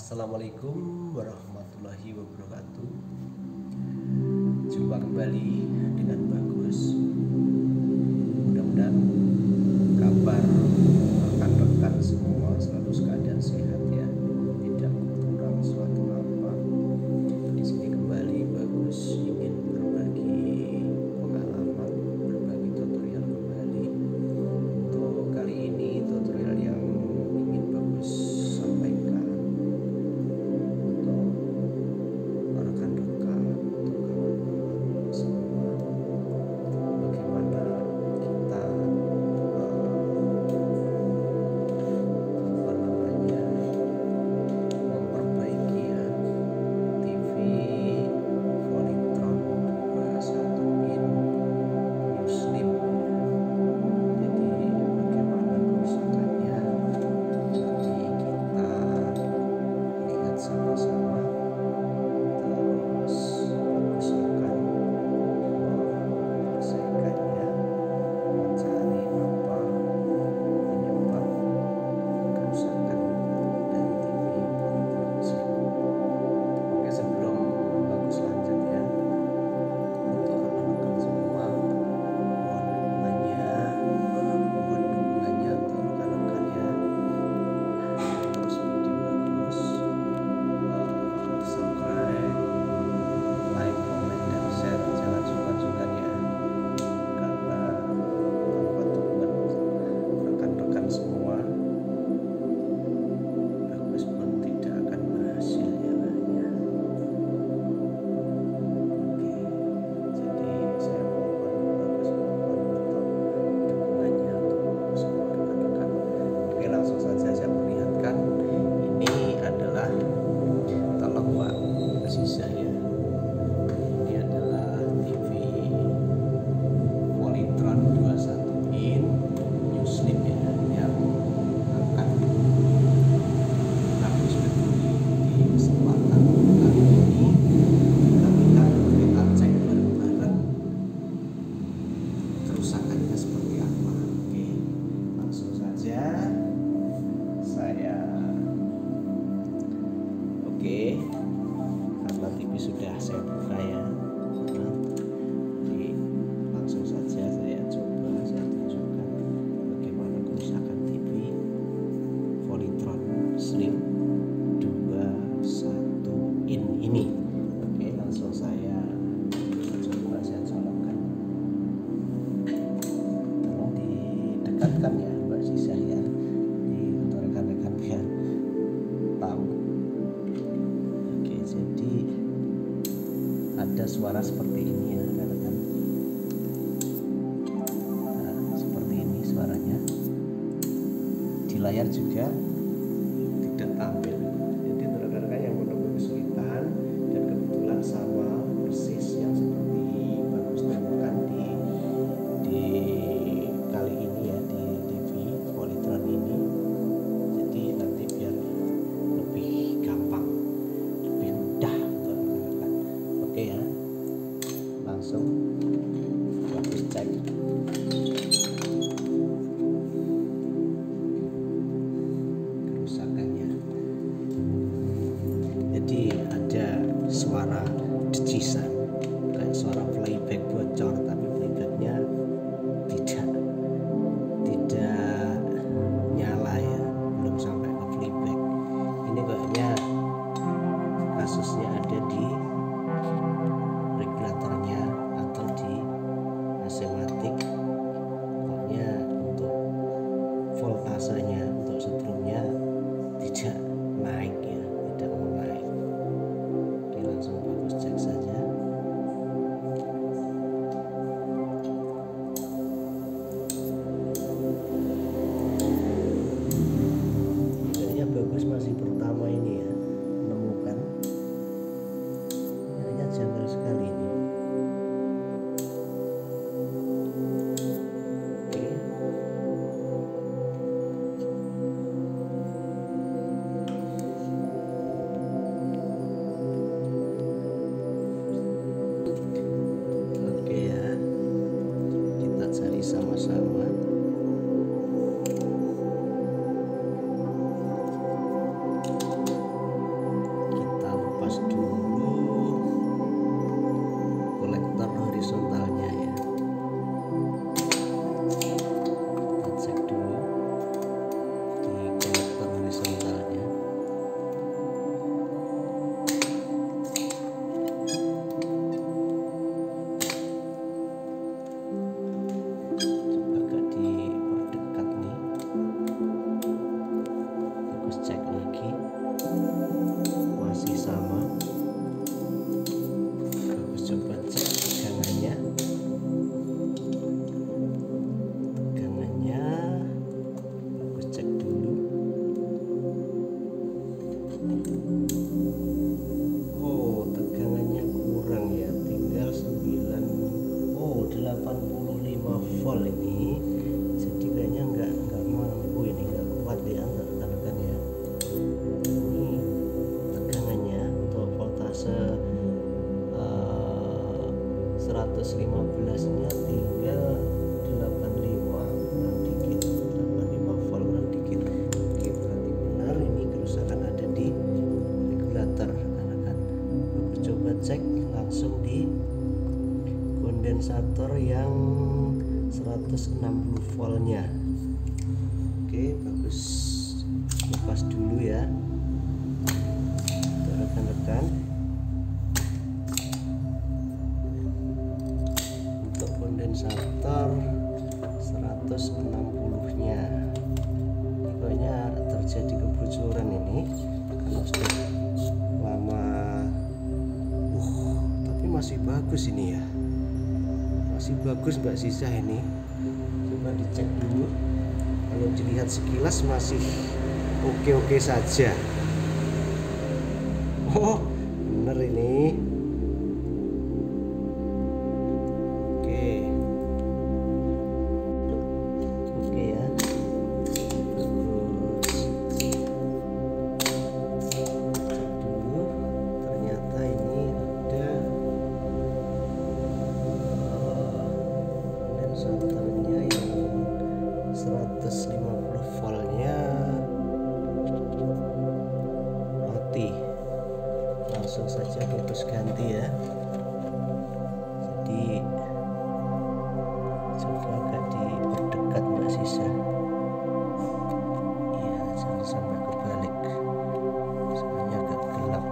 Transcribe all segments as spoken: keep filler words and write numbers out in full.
Assalamualaikum warahmatullahi wabarakatuh. Jumpa kembali dengan Bagus. Mudah-mudahan kabar rekan-rekan semua selalu keadaan sehat ya, tidak kurang suatu apa. Di sini kembali Bagus ingin berbagi pengalaman, berbagi tutorial kembali. Untuk kali ini tutorial yang ingin Bagus sampaikan untuk rekan-rekan, untuk kawan-kawan semua, bagaimana kita apa namanya memperbaiki ya T V Polytron dua puluh satu in Muslim. Jadi bagaimana kerusakannya, jadi kita lihat sama-sama. Terus Bagus akan menyelesaikannya, mencari apa penyebab kerusakan dari T V Polytron Muslim. Oke, sebelum Bagus lanjut ya, untuk rekan-rekan semua mohon dukungannya, mohon dukungannya untuk rekan-rekan ya. Terus video Bagus, uh, subscribe, like, comment, dan share, jangan suka-suka ya, karena tanpa dukungan rekan-rekan semua Bagus pun tidak akan berhasil ya, ya. Oke, jadi saya mohon Bagus mohon untuk dukungannya untuk semua rekan-rekan. Oke, langsung saja saya perlihatkan. Ini adalah telawak sisa ya. Ini adalah T V Polytron dua puluh satu in New Sleep ya, yang akan habis peduli di kesempatan kali ini. Kita kita kita cek bareng-bareng kerusakannya seperti apa. Oke, langsung saja saya. Oke, karena T V sudah saya buka ya. Nah, jadi langsung saja saya coba saya tunjukkan bagaimana kerusakan T V Polytron Slim dua puluh satu in ini. Oke, langsung saya coba saya colokkan. Tolong didekatkan ya Mbak Sisa ya, di untuk rekan-rekan biar tahu. Oke, jadi ada suara seperti ini ya rekan-rekan. Nah, seperti ini suaranya. Di layar juga tidak tampil. Jadi untuk rekan-rekan yang mengalami kesulitan dan kebetulan sama persis yang seperti Bagus temukan di di kali ini ya, di T V Polytron ini. Jadi nanti biar lebih gampang, lebih mudah untuk rekan-rekan. Oke ya, langsung Bagus cek. Jadi ada suara decisan, kayak suara playback bocor, tapi playbacknya tidak tidak nyala ya, belum sampai ke playback. Ini kayaknya kasusnya ada di regulatornya atau di asematik. Pokoknya untuk voltasenya, untuk setrumnya tidak naik ya, tidak mau naik. Ini langsung Bagus cek saja. Kayaknya Bagus masih pertama ini ya menemukan. Kayaknya janggal sekali ini. Sama-sama masih sama. Aku coba cek tegangannya. Tegangannya aku cek dulu. Oh, tegangannya kurang ya, tinggal sembilan. Oh, delapan puluh lima volt ini. Jadi kayaknya enggak enggak mampu ini, enggak kuat dia, enggak rekan-rekan ya. seratus lima belas nya tinggal delapan puluh lima, kurang dikit, delapan puluh lima volt kurang dikit. Oke, berarti benar ini kerusakan ada di regulator rekan-rekan. Aku coba cek langsung di kondensator yang seratus enam puluh volt nya. Oke, bagus, lepas dulu ya untuk rekan-rekan. Kondensator seratus enam puluh nya pokoknya terjadi kebocoran ini kalau sudah lama. Uh, tapi masih bagus ini ya, masih bagus Mbak Sisa ini. Coba dicek dulu, kalau dilihat sekilas masih oke-oke saja. Oh bener ini. Kondensatornya yang seratus lima puluh voltnya mati. Langsung saja terus ganti ya. Jadi coba agak diperdekat Mbak Sisa. Iya, jangan sampai kebalik. Soalnya agak gelap.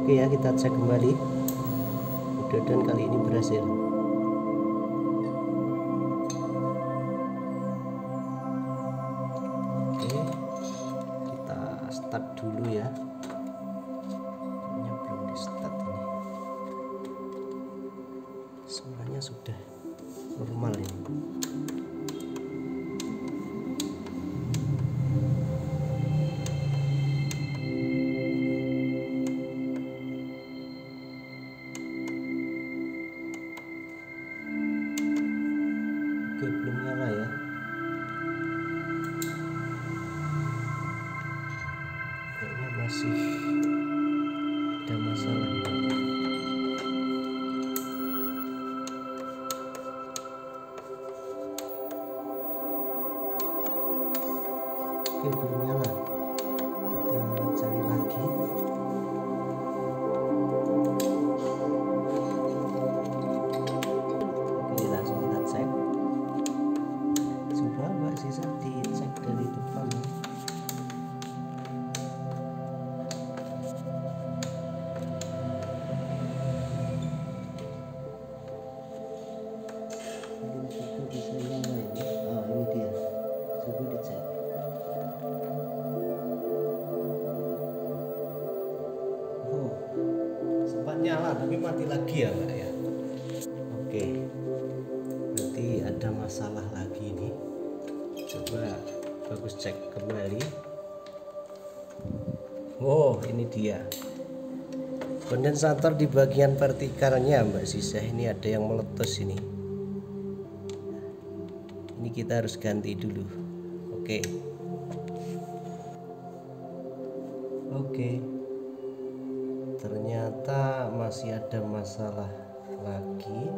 Oke ya, kita cek kembali. Mudah-mudahan kali ini berhasil. Oke, kita start dulu ya. Ini belum di start ini. Suaranya sudah normal ini. Masih ada masalah ini. sempat nyala tapi mati lagi ya Mbak ya. Oke, berarti ada masalah lagi nih. Coba bagus cek kembali. Wow, ini dia kondensator di bagian partikelnya Mbak Sisa, ini ada yang meletus ini. Ini kita harus ganti dulu. Oke. Oke. Ternyata masih ada masalah lagi.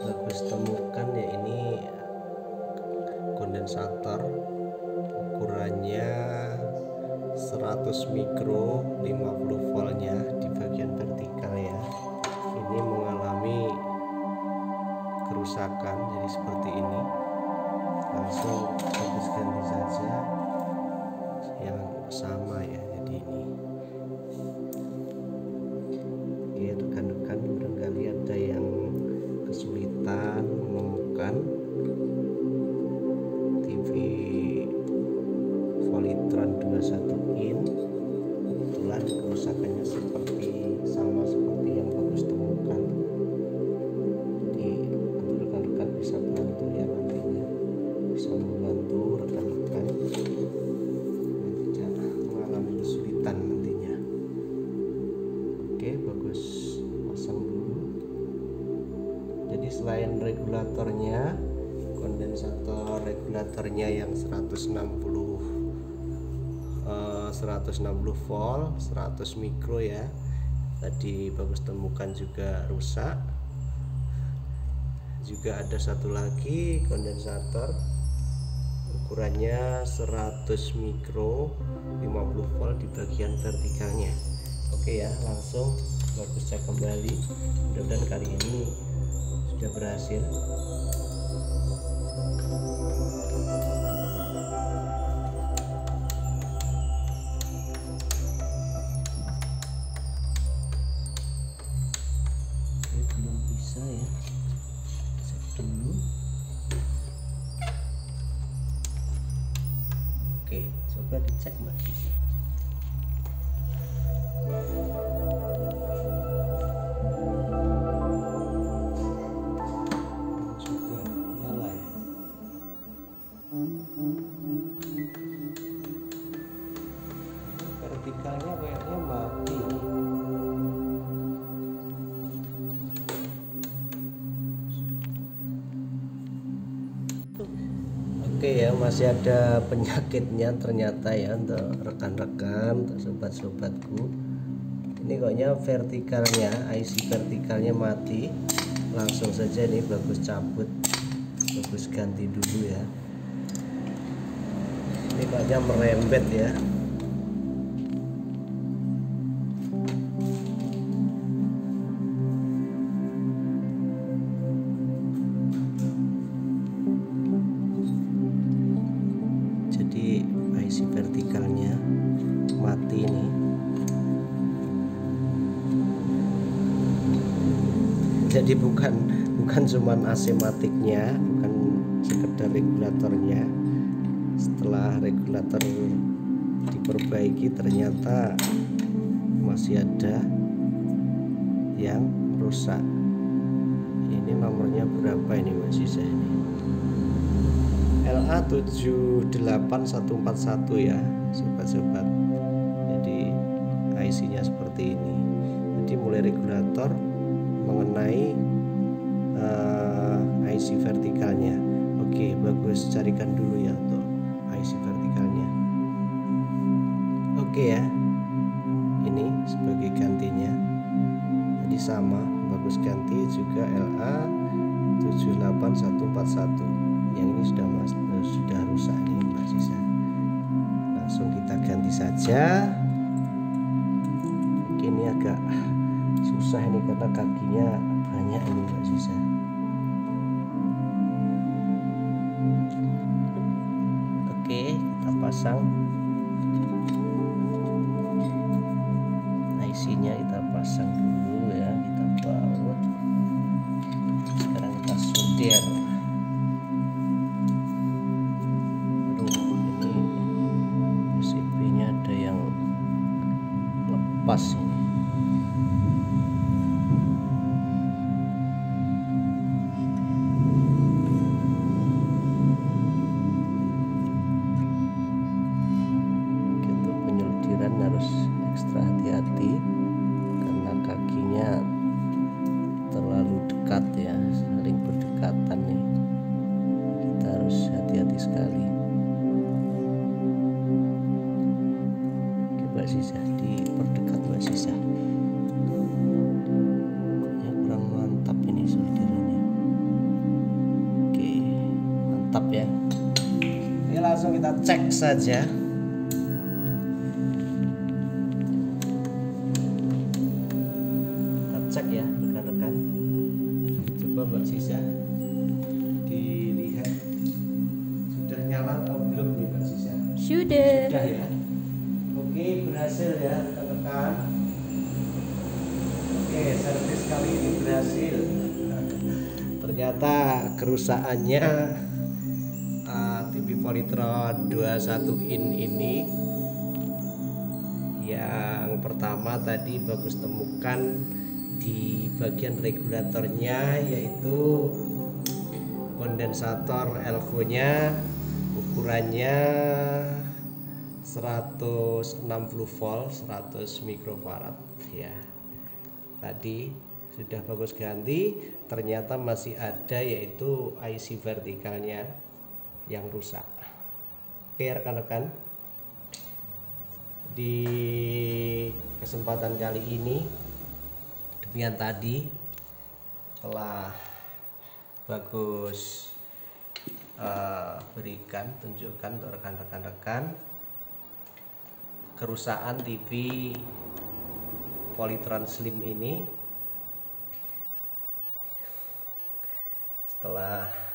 Bagus temukan ya, ini kondensator ukurannya seratus mikro lima puluh voltnya di bagian vertikal ya. Ini mengalami kerusakan jadi seperti ini. Langsung habis ganti saja yang sama ya. Jadi ini ya rekan-rekan, barangkali ada yang kesulitan menemukan T V Polytron dua puluh satu in. Kebetulan kerusakannya seperti sama seperti yang bagus temukan. Jadi untuk rekan-rekan bisa bantu ya, nantinya bisa membantu rekan-rekan tidak mengalami kesulitan nantinya. Oke, bagus pasang dulu. Jadi selain regulatornya, kondensator regulatornya yang seratus enam puluh volt seratus mikro ya tadi bagus temukan juga rusak. Juga ada satu lagi kondensator ukurannya seratus mikro lima puluh volt di bagian vertikalnya. Oke ya, langsung bagus cek kembali. Mudah-mudahan kali ini sudah berhasil. Ya, cek dulu. Oke, coba dicek lagi. Coba nyala ya. Vertikalnya kayaknya mati. Oke ya, masih ada penyakitnya ternyata ya untuk rekan-rekan, untuk sobat-sobatku. Ini koknya vertikalnya, I C vertikalnya mati. Langsung saja nih bagus cabut, bagus ganti dulu ya. Ini koknya merembet ya. I C vertikalnya mati ini. Jadi bukan bukan cuman asematiknya, bukan sekedar regulatornya. Setelah regulator diperbaiki ternyata masih ada yang rusak. Ini nomornya berapa ini Mbak Sisa ini? L A tujuh delapan satu empat satu ya sobat-sobat. Jadi I C-nya seperti ini. Jadi mulai regulator mengenai uh, I C vertikalnya. Oke, bagus carikan dulu ya untuk I C vertikalnya. Oke ya, ini sebagai gantinya. Jadi sama, bagus ganti juga L A tujuh delapan satu empat satu. Yang ini sudah mas, sudah rusak nih Mbak Sisa. Langsung kita ganti saja. Ini agak susah nih karena kakinya banyak ini Mbak Sisa. Oke, kita pasang I C-nya, kita pasang dulu ya, kita baut. Sekarang kita solder. Pas ini cek saja. Kita cek ya rekan-rekan. Coba Mbak Sisa dilihat sudah nyala atau belum nih Mbak Sisa? Sudah. Sudah ya. Oke, berhasil ya rekan-rekan. Oke, servis kali ini berhasil. Ternyata kerusakannya T V Polytron dua puluh satu inch ini, yang pertama tadi bagus temukan di bagian regulatornya, yaitu kondensator elko nya ukurannya seratus enam puluh volt, seratus mikrofarad ya. Tadi sudah bagus ganti, ternyata masih ada yaitu I C vertikalnya yang rusak. Oke rekan-rekan, di kesempatan kali ini demikian tadi telah bagus uh, berikan tunjukkan untuk rekan-rekan kerusakan T V Polytron Slim ini. Setelah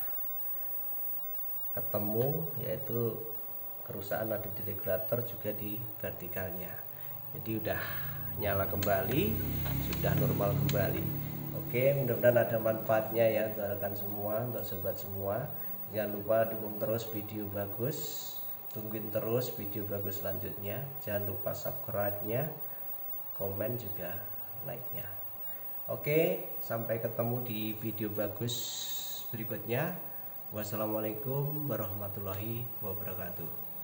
ketemu yaitu kerusakan ada di regulator juga di vertikalnya, jadi udah nyala kembali, sudah normal kembali. Oke, mudah-mudahan ada manfaatnya ya untuk rekan semua, untuk sobat semua. Jangan lupa dukung terus video bagus, tungguin terus video bagus selanjutnya. Jangan lupa subscribe-nya, komen juga like-nya. Oke, sampai ketemu di video bagus berikutnya. Wassalamualaikum warahmatullahi wabarakatuh.